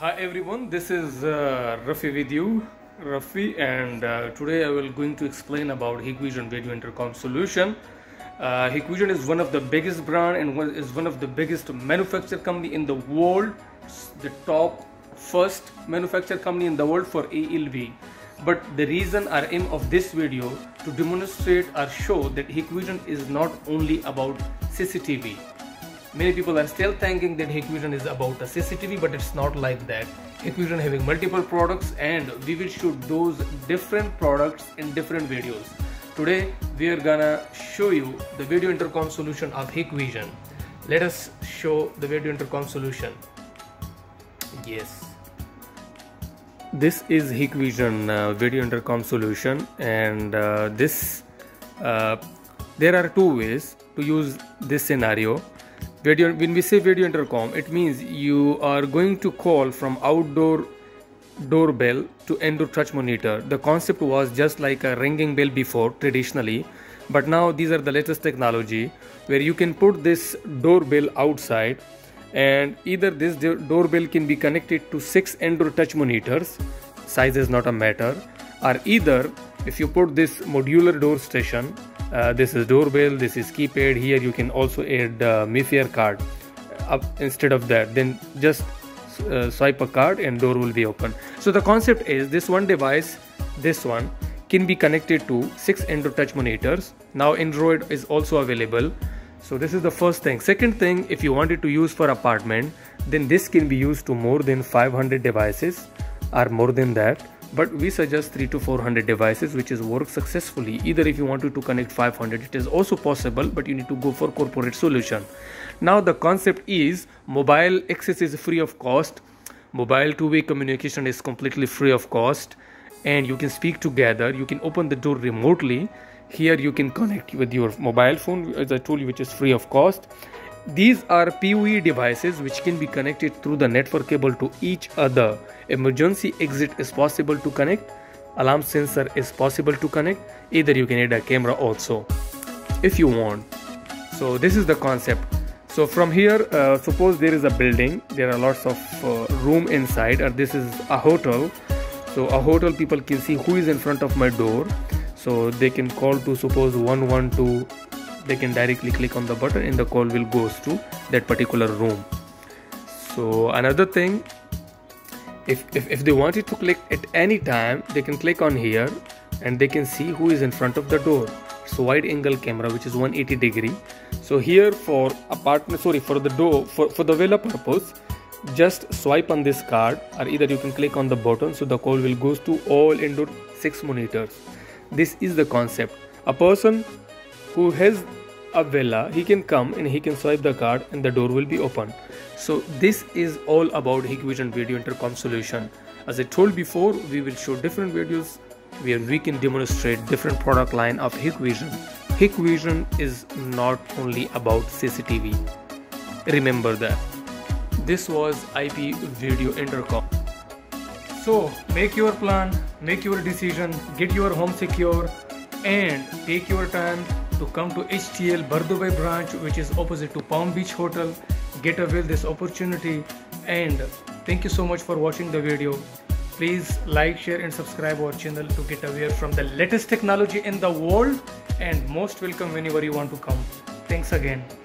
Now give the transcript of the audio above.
Hi everyone, this is Rafi with you, Rafi, and today I will going to explain about Hikvision radio intercom solution. Hikvision is one of the biggest brand and one of the biggest manufacturer company in the world. It's the top first manufacturer company in the world for ALV. But the reason or aim of this video to demonstrate or show that Hikvision is not only about CCTV. Many people are still thinking that Hikvision is about a CCTV, but it's not like that. Hikvision having multiple products, and we will shoot those different products in different videos. Today we are gonna show you the video intercom solution of Hikvision. Let us show the video intercom solution. Yes. This is Hikvision video intercom solution, and there are two ways to use this scenario. When we say video intercom, it means you are going to call from outdoor doorbell to indoor touch monitor. The concept was just like a ringing bell before traditionally, but now these are the latest technology where you can put this doorbell outside, and either this doorbell can be connected to 6 indoor touch monitors, size is not a matter, or either if you put this modular door station. This is doorbell, this is keypad. Here you can also add MIFARE card up instead of that. Then just swipe a card and door will be open. So the concept is this one device, this one can be connected to 6 indoor touch monitors. Now Android is also available. So this is the first thing. Second thing, if you wanted to use for apartment, then this can be used to more than 500 devices or more than that. But we suggest 300 to 400 devices, which is work successfully. Either if you wanted to connect 500, it is also possible, but you need to go for corporate solution. Now the concept is mobile access is free of cost. Mobile two-way communication is completely free of cost, and you can speak together. You can open the door remotely. Here you can connect with your mobile phone as a tool which is free of cost. These are PoE devices which can be connected through the network cable to each other. Emergency exit is possible to connect. Alarm sensor is possible to connect. Either you can add a camera also if you want. So this is the concept. So from here, suppose there is a building. There are lots of room inside, or this is a hotel. So a hotel people can see who is in front of my door. So they can call to suppose 112. They can directly click on the button and the call will goes to that particular room. So another thing, if they wanted to click at any time, they can click on here and they can see who is in front of the door. So wide angle camera, which is 180 degree. So here for apartment, sorry, for the door, for the villa purpose, just swipe on this card, or either you can click on the button. So the call will goes to all indoor 6 monitors. This is the concept. A person who has a villa, he can come and he can swipe the card and the door will be open. So this is all about Hikvision video intercom solution. As I told before, we will show different videos where we can demonstrate different product line of Hikvision. Hikvision is not only about CCTV. Remember that. This was IP video intercom. So make your plan, make your decision, get your home secure, and take your time to come to HTL Bardoway branch, which is opposite to Palm Beach Hotel. Get away this opportunity, and thank you so much for watching the video. Please like, share and subscribe our channel to get aware from the latest technology in the world, and most welcome whenever you want to come. Thanks again.